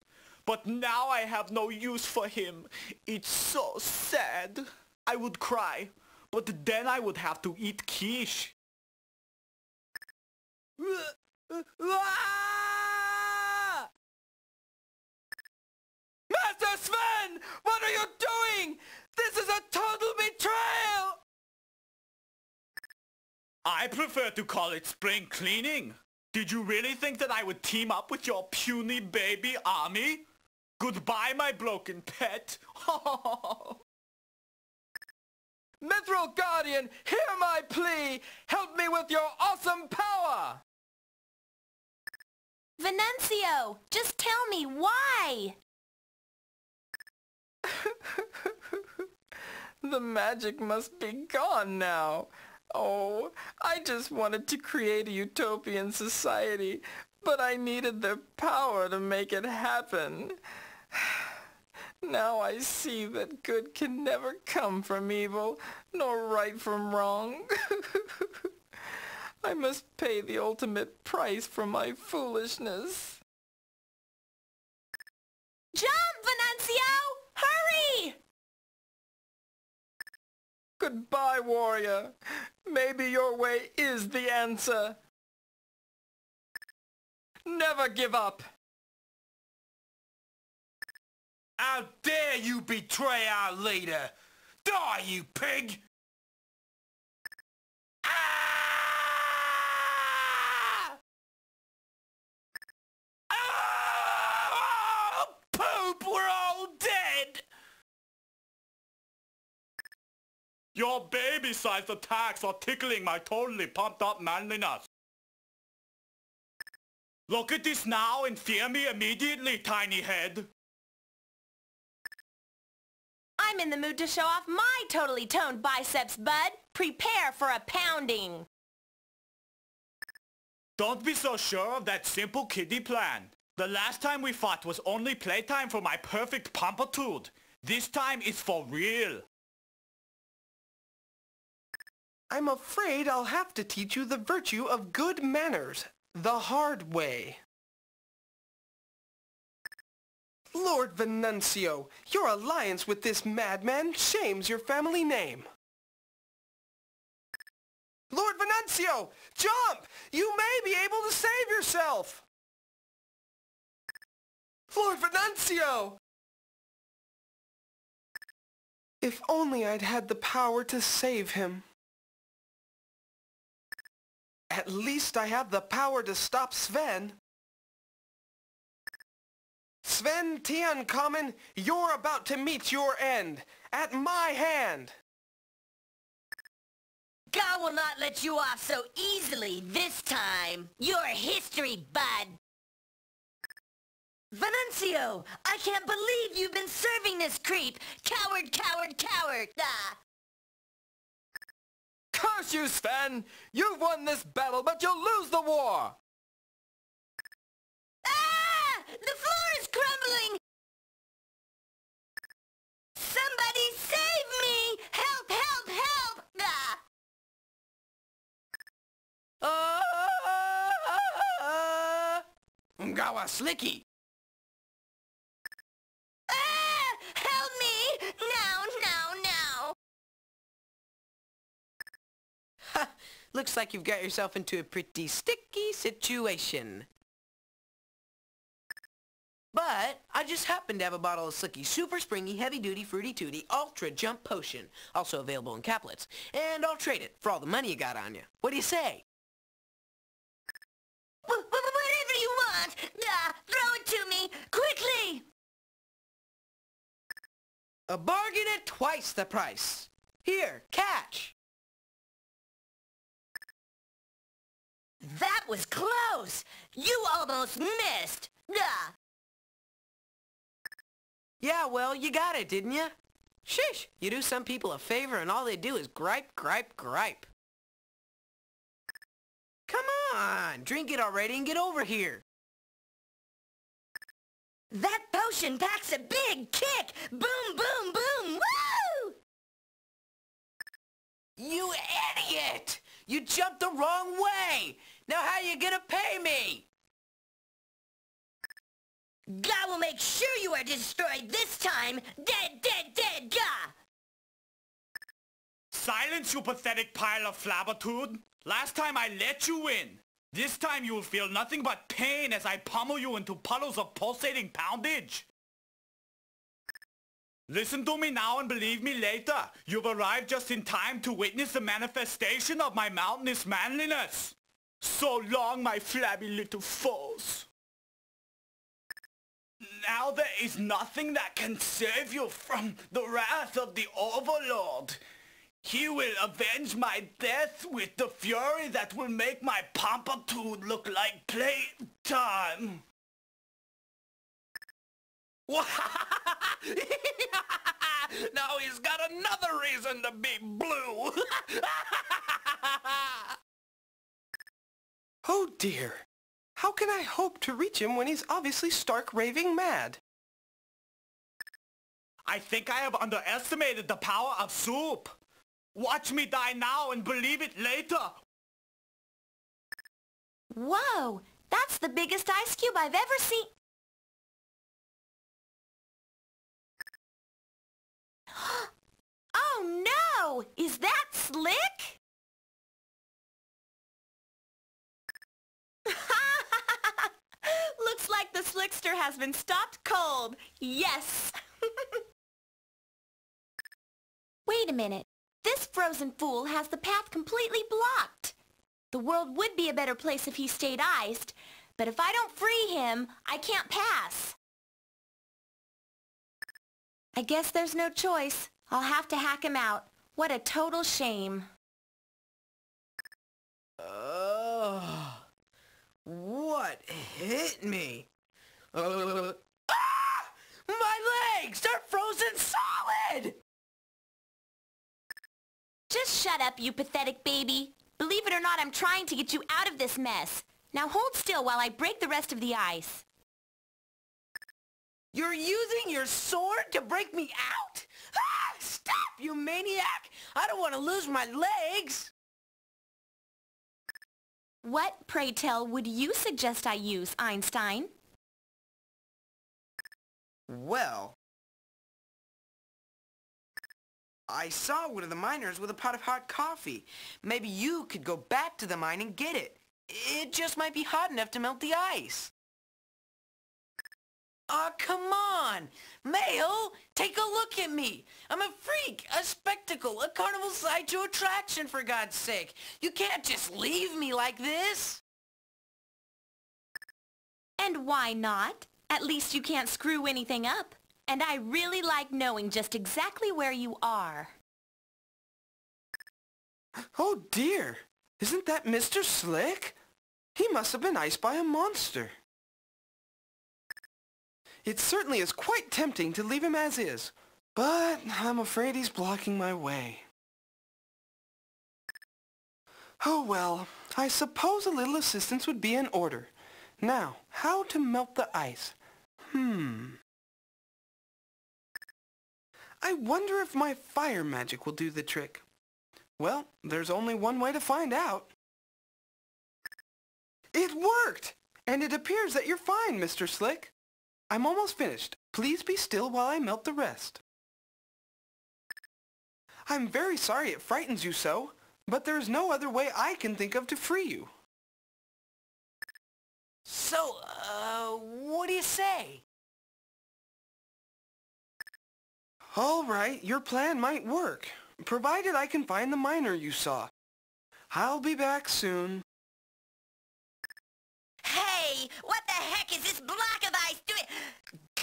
But now I have no use for him. It's so sad. I would cry, but then I would have to eat quiche. Master Sven! What are you doing? This is a total betrayal! I prefer to call it spring cleaning. Did you really think that I would team up with your puny baby army? Goodbye, my broken pet. Mithril Guardian, hear my plea! Help me with your awesome power! Venantio, just tell me why! The magic must be gone now. Oh, I just wanted to create a utopian society, but I needed their power to make it happen. Now I see that good can never come from evil, nor right from wrong. I must pay the ultimate price for my foolishness. Jump, Venantio! Hurry! Goodbye, warrior. Maybe your way is the answer. Never give up! How dare you betray our leader! Die, you pig! Ah! Ah! Oh, poop! We're all dead! Your baby-sized attacks are tickling my totally pumped-up manliness. Look at this now and fear me immediately, tiny head! I'm in the mood to show off my totally toned biceps, bud. Prepare for a pounding. Don't be so sure of that simple kiddie plan. The last time we fought was only playtime for my perfect pompitude. This time it's for real. I'm afraid I'll have to teach you the virtue of good manners, the hard way. Lord Venantio, your alliance with this madman shames your family name. Lord Venantio, jump! You may be able to save yourself! Lord Venantio! If only I'd had the power to save him. At least I have the power to stop Sven. Sven Tiancommon, you're about to meet your end, at my hand! Gah will not let you off so easily this time! You're history, bud! Venantio, I can't believe you've been serving this creep! Coward, coward, coward! Ah. Curse you, Sven! You've won this battle, but you'll lose the war! Ah! The floor is crumbling! Somebody save me! Help, help, help! Ah! Ngawa Slicky! Ah! Help me! Now, now, now! Ha! Looks like you've got yourself into a pretty sticky situation. But I just happen to have a bottle of Slicky's Super Springy Heavy Duty Fruity Tooty Ultra Jump Potion, also available in caplets, and I'll trade it for all the money you got on you. What do you say? Whatever you want! Throw it to me! Quickly! A bargain at twice the price! Here, catch! That was close! You almost missed! Yeah, well, you got it, didn't you? Sheesh, you do some people a favor and all they do is gripe, gripe, gripe. Come on, drink it already and get over here. That potion packs a big kick! Boom, boom, boom, woo! You idiot! You jumped the wrong way! Now how you gonna pay me? Gah will make sure you are destroyed this time! Dead, dead, dead, Gah! Silence, you pathetic pile of flabbertude! Last time I let you in! This time you'll feel nothing but pain as I pummel you into puddles of pulsating poundage! Listen to me now and believe me later! You've arrived just in time to witness the manifestation of my mountainous manliness! So long, my flabby little foes! Now there is nothing that can save you from the wrath of the Overlord. He will avenge my death with the fury that will make my pompitude look like playtime. Now he's got another reason to be blue. Oh dear. How can I hope to reach him when he's obviously stark raving mad? I think I have underestimated the power of soup. Watch me die now and believe it later. Whoa! That's the biggest ice cube I've ever seen. Oh no! Is that Slick? Looks like the Slickster has been stopped cold. Yes! Wait a minute. This frozen fool has the path completely blocked. The world would be a better place if he stayed iced, but if I don't free him, I can't pass. I guess there's no choice. I'll have to hack him out. What a total shame. What hit me? Ah! My legs! They're frozen solid! Just shut up, you pathetic baby. Believe it or not, I'm trying to get you out of this mess. Now hold still while I break the rest of the ice. You're using your sword to break me out? Ah! Stop, you maniac! I don't want to lose my legs! What, pray tell, would you suggest I use, Einstein? Well... I saw one of the miners with a pot of hot coffee. Maybe you could go back to the mine and get it. It just might be hot enough to melt the ice. Aw, come on! Mail, take a look at me! I'm a freak, a spectacle, a carnival sideshow attraction, for God's sake! You can't just leave me like this! And why not? At least you can't screw anything up. And I really like knowing just exactly where you are. Oh dear! Isn't that Mr. Slick? He must have been iced by a monster. It certainly is quite tempting to leave him as is, but I'm afraid he's blocking my way. Oh well, I suppose a little assistance would be in order. Now, how to melt the ice? I wonder if my fire magic will do the trick. Well, there's only one way to find out. It worked! And it appears that you're fine, Mr. Slick. I'm almost finished. Please be still while I melt the rest. I'm very sorry it frightens you so, but there is no other way I can think of to free you. So, what do you say? All right, your plan might work, provided I can find the miner you saw. I'll be back soon. Hey, what the heck is this block of ice doing?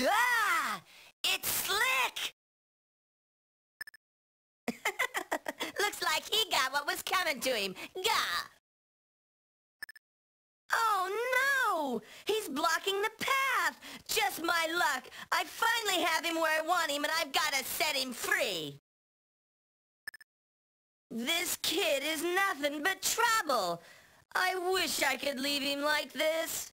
Gah! It's Slick! Looks like he got what was coming to him. Gah! Oh, no! He's blocking the path! Just my luck! I finally have him where I want him, and I've got to set him free! This kid is nothing but trouble! I wish I could leave him like this!